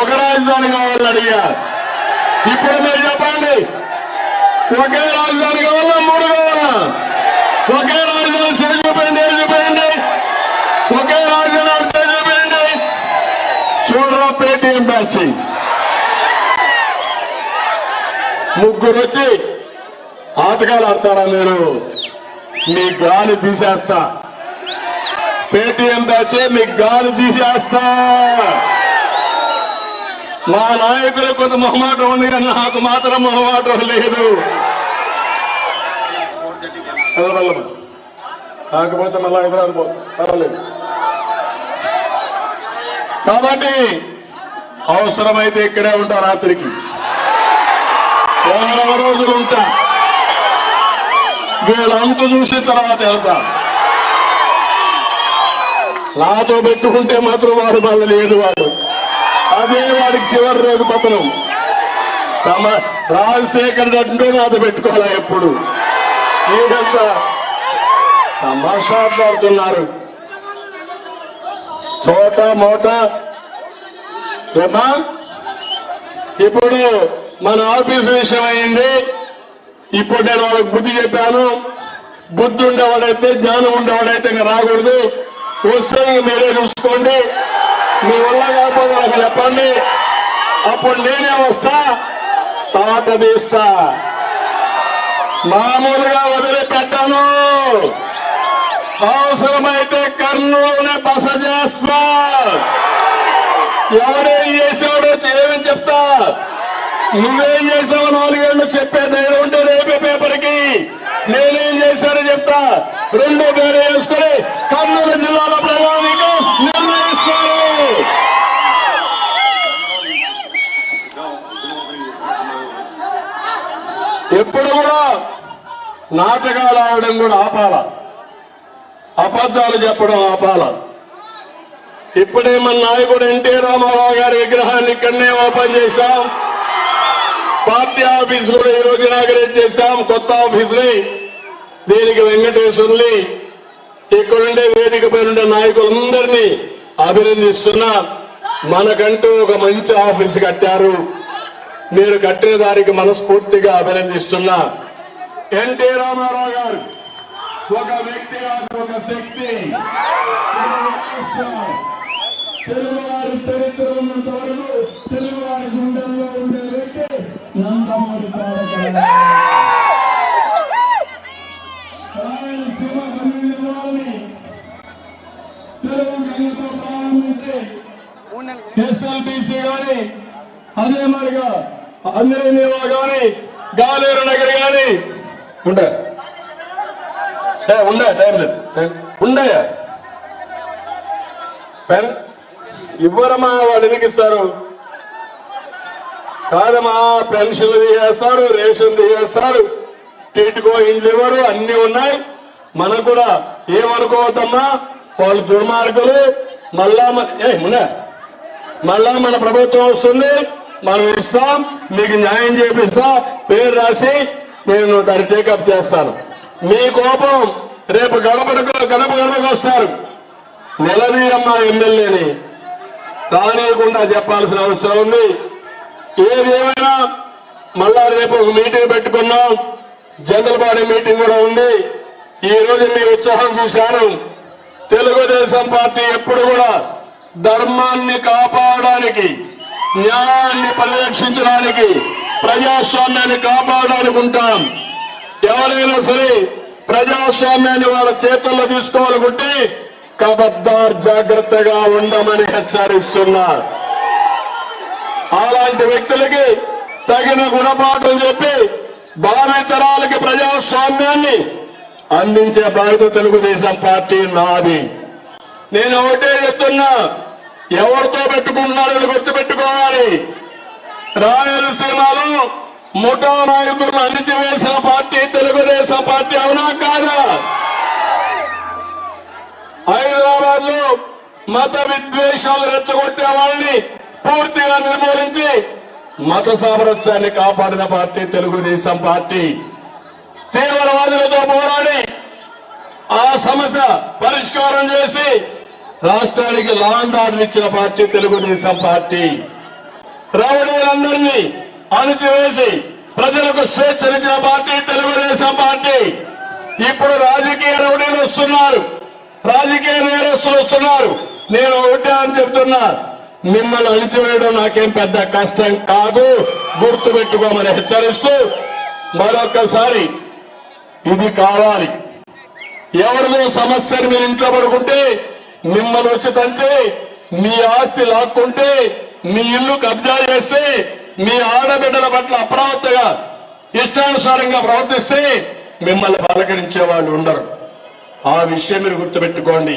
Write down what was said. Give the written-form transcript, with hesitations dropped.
ఒక రాజధాని కావాలని అడిగారు. ఇప్పుడు మీరు చెప్పండి, ఒకే రాజధాని కావాలా మూడు కావాలా? ఒకే రాజధాని చేసిపోయింది, చూపించండి. ఒకే రాజధాని అర్థం చూపించండి. చూడరా, పేటీఎం బ్యాచ్ ముగ్గురు వచ్చి ఆటగాళ్ళు ఆడతారా లేరు, మీ గాలి తీసేస్తా. పేటీఎం బ్యాచ్ మీ గాలి తీసేస్తా. మా నాయకులకు కొంత మొహమాటం ఉంది కానీ నాకు మాత్రం మొహమాటం లేదు. కాకపోతే మళ్ళీ హైదరాబాద్ పోతాం పర్వాలేదు. కాబట్టి అవసరమైతే ఇక్కడే ఉంటా, రాత్రికి వారం రోజులు ఉంటా, వీళ్ళంతా చూసిన తర్వాత వెళ్తా. నాతో పెట్టుకుంటే మాత్రం వాడు వాళ్ళు లేదు, వాడు అదే వాడికి చివరి రోజు పతనం. రాజశేఖర్ అంటే నాతో పెట్టుకోవాలా ఎప్పుడు? ఏదంతా తమాషా ఆడుతున్నారు. చోట మోట రేమా. ఇప్పుడు మన ఆఫీసు విషయం అయింది. ఇప్పుడు నేను వాళ్ళకి బుద్ధి చెప్పాను. బుద్ధి ఉండేవాడైతే, జ్ఞానం ఉండేవాడైతే ఇంకా రాకూడదు. వస్తే మీరే చూసుకోండి, మీ వల్ల కాకపోతే నాకు చెప్పండి, అప్పుడు నేనే వస్తా, తాట తీస్తా. మామూలుగా వదిలిపెట్టాను. అవసరమైతే కర్నూలునే బస చేస్తా. ఎవరేం చేసేవాడో ఏమని చెప్తా. నువ్వేం చేసావు 4 ఏళ్ళు చెప్పే ధైర్యం ఉంటే రేపే పేపర్కి నేనేం చేశానో చెప్తా. 2 పేరు వేసుకుని కర్నూలు జిల్లాలో ప్రజానికి నిర్ణయిస్తారు. ఎప్పుడు కూడా నాటకాలు ఆడడం కూడా ఆపాల, అబద్ధాలు చెప్పడం ఆపాల. ఇప్పుడే మన నాయకుడు ఎన్టీ రామారావు గారి విగ్రహాన్ని ఇక్కడనే ఓపెన్ చేశాం. పార్టీ ఆఫీస్ కూడా ఈరోజు ఇనాగరేట్ చేశాం, కొత్త ఆఫీసుని. దీనికి వెంకటేశ్వర్ని, ఇక్కడుండే వేదిక పైన ఉండే నాయకులందరినీ అభినందిస్తున్నా. మనకంటూ ఒక మంచి ఆఫీస్ కట్టారు. మీరు కట్టిన దానికి మనస్ఫూర్తిగా అభినందిస్తున్నా. ఎన్టీ రామారావు గారు ఒక వ్యక్తి, ఒక శక్తి. తెలుగువారి చరిత్ర ఉన్నంత వరకు తెలుగువారి గుండెల్లో ఉండే వ్యక్తి నందమూరి తారక రామారావు. శివ కమ్యూనిటీ తెలుగు కళతో ప్రారంభించి ఎస్ఎల్బిసి గాని, అదే మరిగా అందరినేవా గాని, గాలేరు నగర్ గాని ఉండే ఉండే టైం లేదు, ఉండయా పెన్ ఇవ్వరమా? వాళ్ళు ఎదిగిస్తారు కాదమ్మా. పెన్షన్లు తీసేస్తారు, రేషన్ తీసేస్తారు, టీటుకో ఇండ్లు ఇవ్వరు, అన్ని ఉన్నాయి. మనకు కూడా ఏమనుకోవద్దమ్మా, వాళ్ళు దుర్మార్గులు. మళ్ళా మన ప్రభుత్వం వస్తుంది, మనం ఇస్తాం, మీకు న్యాయం చేపిస్తా, పేరు రాసి నేను దాన్ని టేకప్ చేస్తాను. మీ కోపం రేపు గడపకు వస్తారు. నిలదీయమ్మ ఎమ్మెల్యేని, రానియకుండా చెప్పాల్సిన అవసరం ఉంది. ఏదేమైనా మళ్ళా రేపు ఒక మీటింగ్ పెట్టుకున్నాం, జనరల్ బాడీ మీటింగ్ కూడా ఉంది. ఈ రోజు మీ ఉత్సాహం చూశాను. తెలుగుదేశం పార్టీ ఎప్పుడు కూడా ధర్మాన్ని కాపాడడానికి, న్యాయాన్ని పరిరక్షించడానికి, ప్రజాస్వామ్యాన్ని కాపాడడానికి ఉంటాం. ఎవరైనా సరే ప్రజాస్వామ్యాన్ని వాళ్ళ చేతుల్లో తీసుకోవాలనుకుంటే కబద్దార్ జాగ్రత్తగా ఉండమని హెచ్చరిస్తున్నారు. అలాంటి వ్యక్తులకి తగిన గుణపాఠం చెప్పి భావితరాలకి ప్రజాస్వామ్యాన్ని అందించే బాధ్యత తెలుగుదేశం పార్టీ నాది. నేను ఒకటే చెప్తున్నా, ఎవరితో పెట్టుకుంటున్నారని గుర్తుపెట్టుకోవాలి. రాయలసీమలో ముఠా నాయకులను అణిచివేసిన పార్టీ తెలుగుదేశం పార్టీ, అవునా కాదా? హైదరాబాద్ లో మత విద్వేషాలు రెచ్చగొట్టే వాళ్ళని పూర్తిగా నిర్మూలించి మత సామరస్యాన్ని కాపాడిన పార్టీ తెలుగుదేశం పార్టీ. తీవ్రవాదులతో పోరాడి ఆ సమస్య పరిష్కారం చేసి రాష్ట్రానికి లాండ్ ఆర్డర్ ఇచ్చిన పార్టీ తెలుగుదేశం పార్టీ. రౌడీలందరినీ అణచివేసి ప్రజలకు స్వేచ్ఛనిచ్చిన పార్టీ తెలుగుదేశం పార్టీ. ఇప్పుడు రాజకీయ రౌడీలు వస్తున్నారు, రాజకీయ నేరస్తులు వస్తున్నారు. నేను ఒకటే అని చెప్తున్నా, మిమ్మల్ని అణచివేయడం నాకేం పెద్ద కష్టం కాదు, గుర్తు పెట్టుకోమని హెచ్చరిస్తూ మరొకసారి ఇది కావాలి. ఎవరిదో సమస్యను మీరు ఇంట్లో పడుకుంటే, మిమ్మల్ని వచ్చి తంటే, మీ ఆస్తి లాక్కుంటే, మీ ఇల్లు కబ్జా చేస్తే, మీ ఆడబిడ్డల పట్ల అప్రమత్తగా ఇష్టానుసారంగా ప్రవర్తిస్తే మిమ్మల్ని బలకరించే వాళ్ళు ఉండరు. ఆ విషయం మీరు గుర్తుపెట్టుకోండి.